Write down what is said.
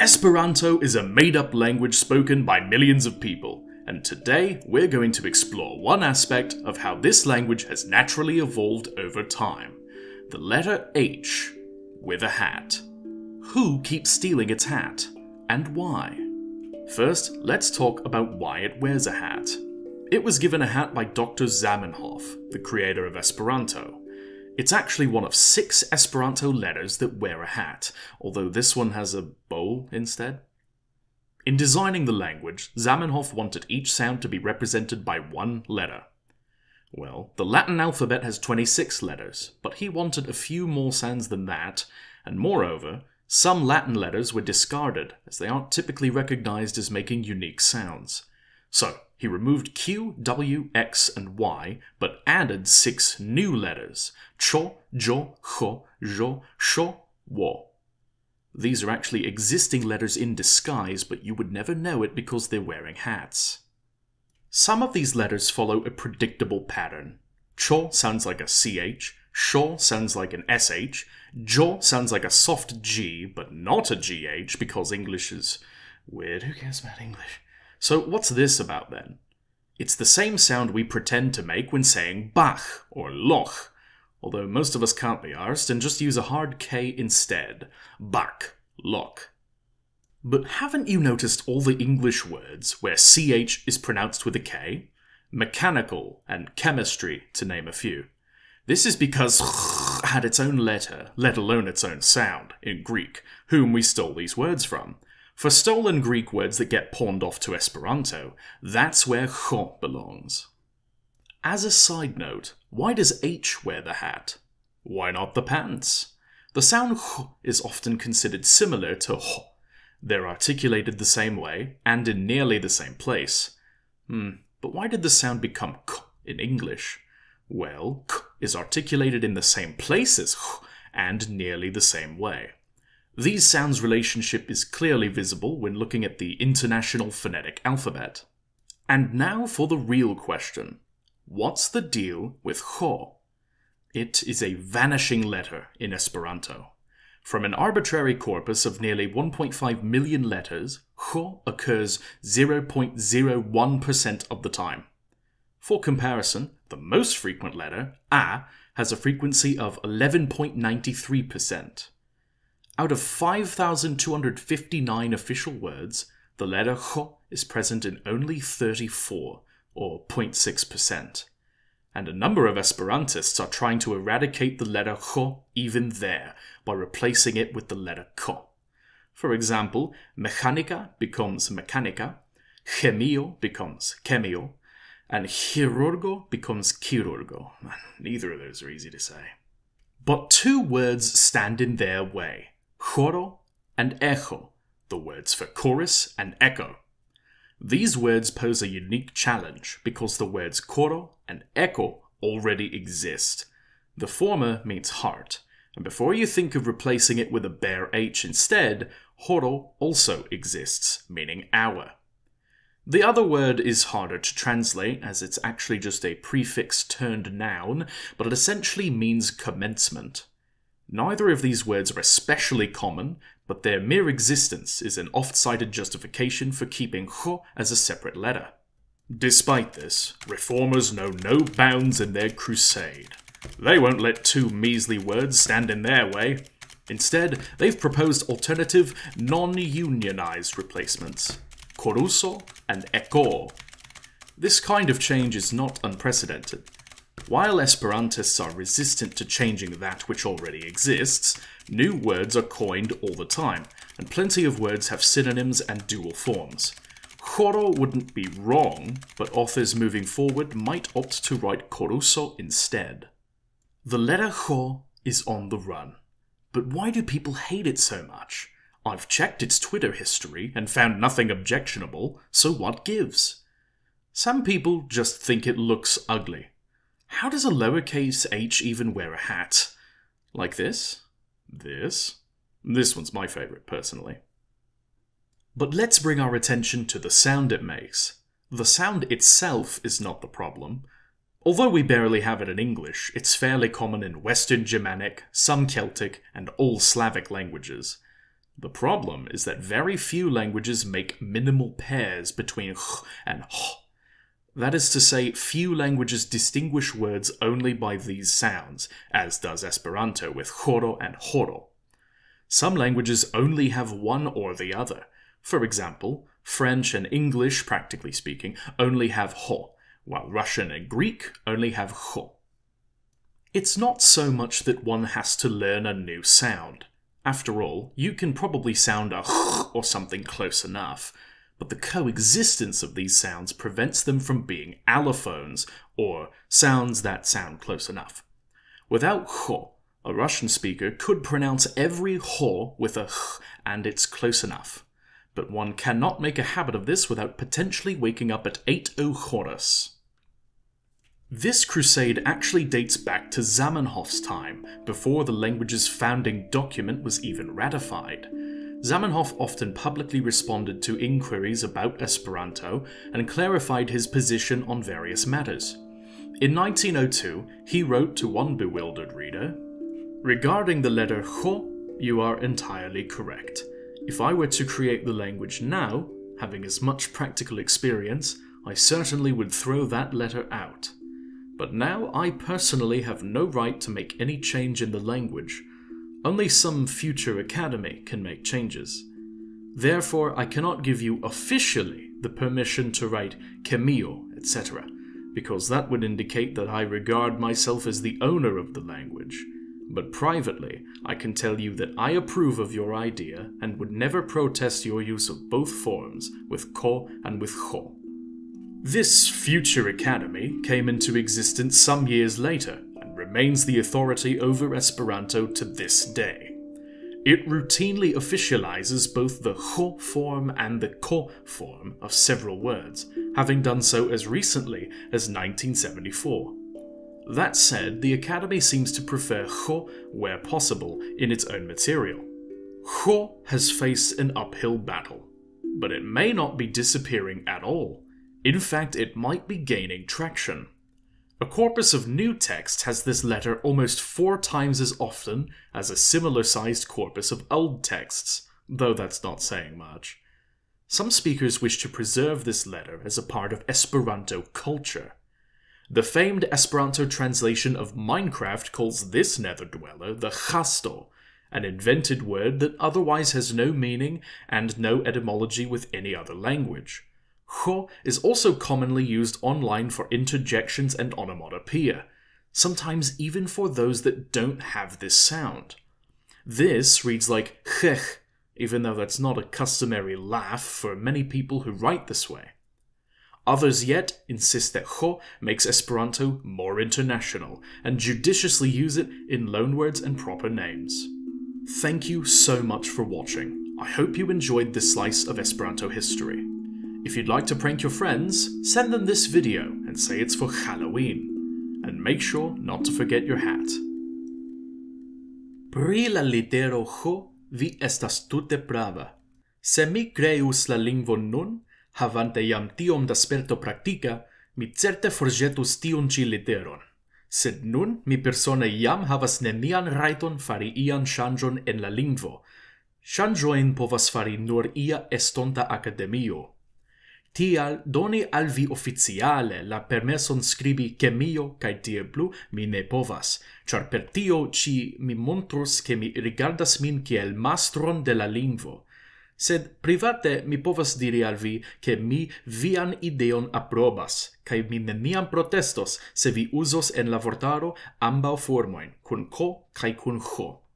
Esperanto is a made-up language spoken by millions of people, and today we're going to explore one aspect of how this language has naturally evolved over time. The letter H with a hat. Who keeps stealing its hat, and why? First, let's talk about why it wears a hat. It was given a hat by Dr. Zamenhof, the creator of Esperanto. It's actually one of 6 Esperanto letters that wear a hat, although this one has a bowl instead. In designing the language, Zamenhof wanted each sound to be represented by one letter. Well, the Latin alphabet has 26 letters, but he wanted a few more sounds than that, and moreover, some Latin letters were discarded, as they aren't typically recognized as making unique sounds. So, he removed Q, W, X, and Y, but added 6 new letters. Cho, Jo, Ho, Jo, Sho, Wo. These are actually existing letters in disguise, but you would never know it because they're wearing hats. Some of these letters follow a predictable pattern. Cho sounds like a CH, Sho sounds like an SH, Jo sounds like a soft G, but not a GH, because English is weird. Who cares about English? So what's this about then? It's the same sound we pretend to make when saying Bach or Loch, although most of us can't be arsed and just use a hard K instead. Bach, Loch. But haven't you noticed all the English words where CH is pronounced with a K? Mechanical and chemistry, to name a few. This is because had its own letter, let alone its own sound, in Greek, whom we stole these words from. For stolen Greek words that get pawned off to Esperanto, that's where ch belongs. As a side note, why does H wear the hat? Why not the pants? The sound ch is often considered similar to h. They're articulated the same way, and in nearly the same place. But why did the sound become k in English? Well, k is articulated in the same place as h, and nearly the same way. These sounds' relationship is clearly visible when looking at the International Phonetic Alphabet. And now for the real question. What's the deal with ho? It is a vanishing letter in Esperanto. From an arbitrary corpus of nearly 1.5 million letters, ho occurs 0.01% of the time. For comparison, the most frequent letter, a, has a frequency of 11.93%. Out of 5,259 official words, the letter ch is present in only 34, or 0.6%. And a number of Esperantists are trying to eradicate the letter ch even there, by replacing it with the letter ko. For example, mechanica becomes mechanica, chemio becomes chemio, and chirurgo becomes chirurgo. Neither of those are easy to say. But 2 words stand in their way. Choro and echo, the words for chorus and echo. These words pose a unique challenge because the words coro and echo already exist. The former means heart, and before you think of replacing it with a bare H instead, horo also exists, meaning hour. The other word is harder to translate as it's actually just a prefix turned noun, but it essentially means commencement. Neither of these words are especially common, but their mere existence is an oft-cited justification for keeping ho as a separate letter. Despite this, reformers know no bounds in their crusade. They won't let 2 measly words stand in their way. Instead, they've proposed alternative, non-unionized replacements. Coruso and echo. This kind of change is not unprecedented. While Esperantists are resistant to changing that which already exists, new words are coined all the time, and plenty of words have synonyms and dual forms. Choro wouldn't be wrong, but authors moving forward might opt to write coruso instead. The letter cho is on the run. But why do people hate it so much? I've checked its Twitter history and found nothing objectionable, so what gives? Some people just think it looks ugly. How does a lowercase h even wear a hat? Like this? This? This one's my favourite, personally. But let's bring our attention to the sound it makes. The sound itself is not the problem. Although we barely have it in English, it's fairly common in Western Germanic, some Celtic, and all Slavic languages. The problem is that very few languages make minimal pairs between h and h. That is to say, few languages distinguish words only by these sounds, as does Esperanto with horo and horo. Some languages only have one or the other. For example, French and English, practically speaking, only have ho, while Russian and Greek only have ho. It's not so much that one has to learn a new sound. After all, you can probably sound a h or something close enough, but the coexistence of these sounds prevents them from being allophones, or sounds that sound close enough. Without ho, a Russian speaker could pronounce every ho with a h, and it's close enough. But one cannot make a habit of this without potentially waking up at 8 o'clock. This crusade actually dates back to Zamenhof's time, before the language's founding document was even ratified. Zamenhof often publicly responded to inquiries about Esperanto and clarified his position on various matters. In 1902, he wrote to one bewildered reader, "Regarding the letter ho, you are entirely correct. If I were to create the language now, having as much practical experience, I certainly would throw that letter out. But now I personally have no right to make any change in the language. Only some future academy can make changes. Therefore, I cannot give you officially the permission to write chemio, etc., because that would indicate that I regard myself as the owner of the language. But privately, I can tell you that I approve of your idea and would never protest your use of both forms, with ko and with ho." This future academy came into existence some years later and remains the authority over Esperanto to this day. It routinely officializes both the ho form and the ko form of several words, having done so as recently as 1974. That said, the academy seems to prefer ho where possible in its own material. Ho has faced an uphill battle, but it may not be disappearing at all. In fact, it might be gaining traction. A corpus of new text has this letter almost 4 times as often as a similar-sized corpus of old texts, though that's not saying much. Some speakers wish to preserve this letter as a part of Esperanto culture. The famed Esperanto translation of Minecraft calls this nether-dweller the chasto, an invented word that otherwise has no meaning and no etymology with any other language. Ho is also commonly used online for interjections and onomatopoeia, sometimes even for those that don't have this sound. This reads like chech, even though that's not a customary laugh for many people who write this way. Others yet insist that ho makes Esperanto more international, and judiciously use it in loanwords and proper names. Thank you so much for watching. I hope you enjoyed this slice of Esperanto history. If you'd like to prank your friends, send them this video and say it's for Halloween. And make sure not to forget your hat. Pri la litero ho, vi estas tute prava. Se mi creus la lingvon nun, havante jam tiom da sperto praktika, mi certe forĵetus tiun ĉi literon. Sed nun mi persone jam havas nenian rajton fari ian ŝanĝon en la lingvo. Ŝanĝojn povas fari nur ia estonta akademio. Tial doni al vi oficiale la permeson scribi chemio kaj tie plu mi ne povas, ĉar per tio ci mi montrus ke mi rigardas min kiel mastron de la lingvo. Sed private mi povas diri al vi ke mi vian ideon aprobas, kaj mi neniam protestos se vi uzos en la vortaro ambaŭ formojn kun ko kaj kun ho.